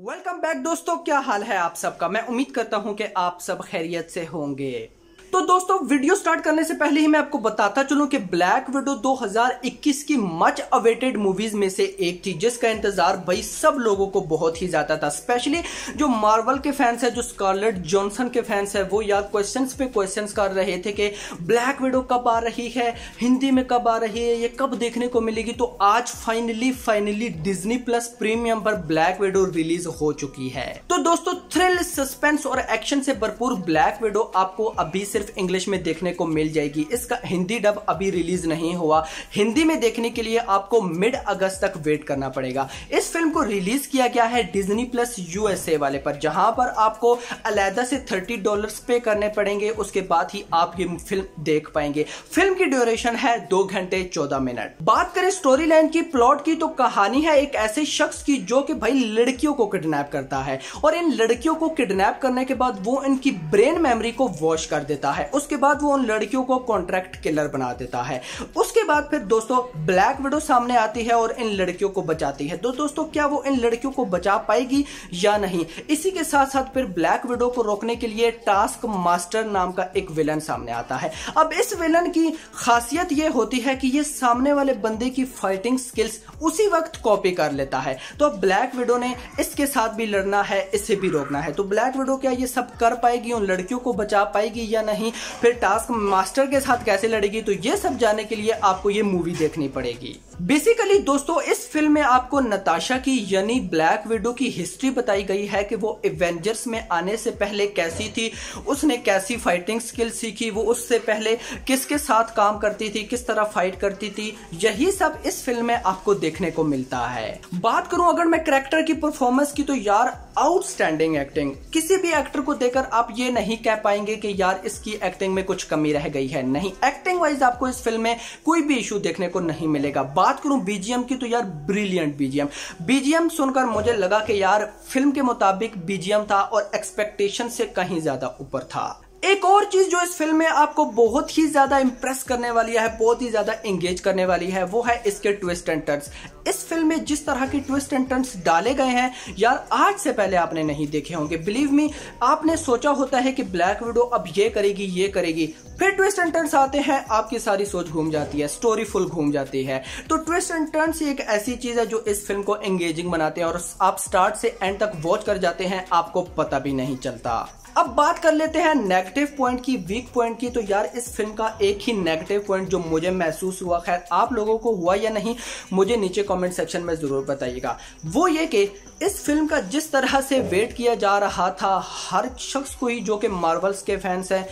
Welcome back दोस्तों, क्या हाल है आप सबका। मैं उम्मीद करता हूं कि आप सब खैरियत से होंगे। तो दोस्तों, वीडियो स्टार्ट करने से पहले ही मैं आपको बताता चलूं कि ब्लैक विडो 2021 की मच अवेटेड मूवीज में से एक थी, जिसका इंतजार भाई सब लोगों को बहुत ही ज्यादा था। स्पेशली जो मार्वल के फैंस हैं, जो स्कारलेट जॉनसन के फैंस हैं, वो यार क्वेश्चंस पे क्वेश्चंस कर रहे थे कि ब्लैक विडो कब आ रही है, हिंदी में कब आ रही है, ये कब देखने को मिलेगी। तो आज फाइनली डिज्नी प्लस प्रीमियम पर ब्लैक विडो रिलीज हो चुकी है। तो दोस्तों, थ्रिल, सस्पेंस और एक्शन से भरपूर ब्लैक विडो आपको अभी इंग्लिश में देखने को मिल जाएगी। इसका हिंदी डब अभी रिलीज नहीं हुआ। हिंदी में देखने के लिए आपको मिड अगस्त तक वेट करना पड़ेगा। इस फिल्म को रिलीज किया गया है डिज्नी प्लस यूएसए वाले पर, जहां पर आपको अलग से $30 पे करने पड़ेंगे। उसके बाद ही आप ये फिल्म देख पाएंगे। फिल्म की ड्यूरेशन है 2 घंटे 14 मिनट। बात करें स्टोरी लाइन की, प्लॉट की, तो कहानी है एक ऐसे शख्स की जो कि भाई लड़कियों को किडनैप करता है, और इन लड़कियों को किडनैप करने के बाद वो इनकी ब्रेन मेमोरी को वॉश कर देता है। उसके बाद वो उन लड़कियों को कॉन्ट्रैक्ट किलर बना देता है। उसके बाद फिर दोस्तों ब्लैक विडो सामने आती है और इन लड़कियों को बचाती है। तो दोस्तों, क्या वो इन लड़कियों को बचा पाएगी या नहीं? इसी के साथ साथ फिर ब्लैक विडो को रोकने के लिए टास्क मास्टर नाम का एक विलन सामने आता है। अब इस विलन की खासियत यह होती है कि यह सामने वाले बंदे की फाइटिंग स्किल्स उसी वक्त कॉपी कर लेता है। तो ब्लैक विडो ने इसके साथ भी लड़ना है, इसे भी रोकना है। तो ब्लैक विडो क्या यह सब कर पाएगी, उन लड़कियों को बचा पाएगी या नहीं? फिर टास्क मास्टर के साथ कैसे लड़ेगी? तो ये सब जानने के लिए आपको ये मूवी देखनी पड़ेगी। बेसिकली दोस्तों, इस फिल्म में आपको नताशा की यानी ब्लैक विडो की हिस्ट्री बताई गई है कि वो एवेंजर्स में आने से पहले कैसी थी, उसने कैसी फाइटिंग स्किल सीखी, वो उससे पहले किसके साथ काम करती थी, किस तरह फाइट करती थी। यही सब इस फिल्म में आपको देखने को मिलता है। बात करूं अगर मैं कैरेक्टर की परफॉर्मेंस की, तो यार आउटस्टैंडिंग एक्टिंग। किसी भी एक्टर को देखकर आप ये नहीं कह पाएंगे कि यार इसकी एक्टिंग में कुछ कमी रह गई है। नहीं, एक्टिंग वाइज आपको इस फिल्म में कोई भी इशू देखने को नहीं मिलेगा। बात करूं बीजीएम की, तो यार ब्रिलियंट बीजीएम सुनकर मुझे लगा कि यार फिल्म के मुताबिक बीजीएम था और एक्सपेक्टेशन से कहीं ज्यादा ऊपर था। एक और चीज जो इस फिल्म में आपको बहुत ही ज्यादा इंप्रेस करने वाली है, बहुत ही ज्यादा एंगेज करने वाली है, वो है इसके ट्विस्ट एंड टर्न्स। इस फिल्म में जिस तरह के ट्विस्ट एंड टर्न्स डाले गए हैं यार, आज से पहले आपने नहीं देखे होंगे। बिलीव मी, आपने सोचा होता है कि ब्लैक विडो अब ये करेगी, ये करेगी, फिर ट्विस्ट एंड टर्न्स आते हैं, आपकी सारी सोच घूम जाती है, स्टोरी फुल घूम जाती है। तो ट्विस्ट एंड टर्न्स एक ऐसी चीज है जो इस फिल्म को एंगेजिंग बनाते हैं, और आप स्टार्ट से एंड तक वॉच कर जाते हैं, आपको पता भी नहीं चलता। अब बात कर लेते हैं नेगेटिव पॉइंट की, वीक पॉइंट की। तो यार इस फिल्म का एक ही नेगेटिव पॉइंट जो मुझे महसूस हुआ, खैर आप लोगों को हुआ या नहीं मुझे नीचे कमेंट सेक्शन में जरूर बताइएगा, वो ये कि इस फिल्म का जिस तरह से वेट किया जा रहा था हर शख्स को ही, जो कि मार्वल्स के फैंस हैं,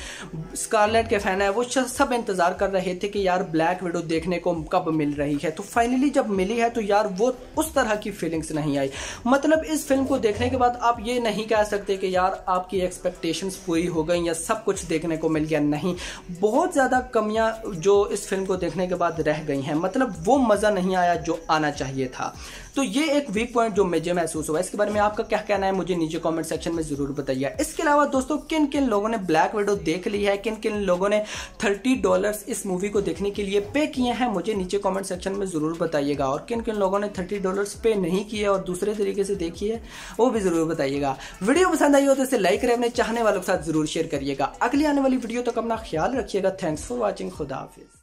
स्कारलेट के फैन है, वो सब इंतजार कर रहे थे कि यार ब्लैक विडो देखने को कब मिल रही है। तो फाइनली जब मिली है तो यार वो उस तरह की फीलिंग्स नहीं आई। मतलब इस फिल्म को देखने के बाद आप ये नहीं कह सकते कि यार आपकी एक्सपेक्टेशंस पूरी हो गई या सब कुछ देखने को मिल गया। नहीं, बहुत ज़्यादा कमियाँ जो इस फिल्म को देखने के बाद रह गई हैं। मतलब वो मज़ा नहीं आया जो आना चाहिए था। तो ये एक वीक पॉइंट जो मुझे महसूस हुआ। इसके बारे में आपका क्या कहना है मुझे नीचे कमेंट सेक्शन में जरूर बताइए। इसके अलावा दोस्तों, किन किन लोगों ने ब्लैक विडो देख ली है, किन किन लोगों ने $30 इस मूवी को देखने के लिए पे किए हैं, मुझे नीचे कमेंट सेक्शन में जरूर बताइएगा। और किन किन लोगों ने $30 पे नहीं किए और दूसरे तरीके से देखिए, वो भी जरूर बताइएगा। वीडियो पसंद आई हो तो इसे लाइक करें, अपने चाहने वालों के साथ जरूर शेयर करिएगा। अगली आने वाली वीडियो तक अपना ख्याल रखिएगा। Thanks for watching. खुदा हाफिज।